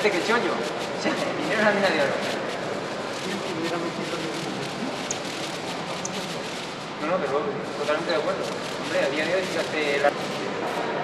fíjate que chollo. Sí, dinero en la mina de oro. No, pero totalmente de acuerdo. Hombre, a día de hoy se hace la...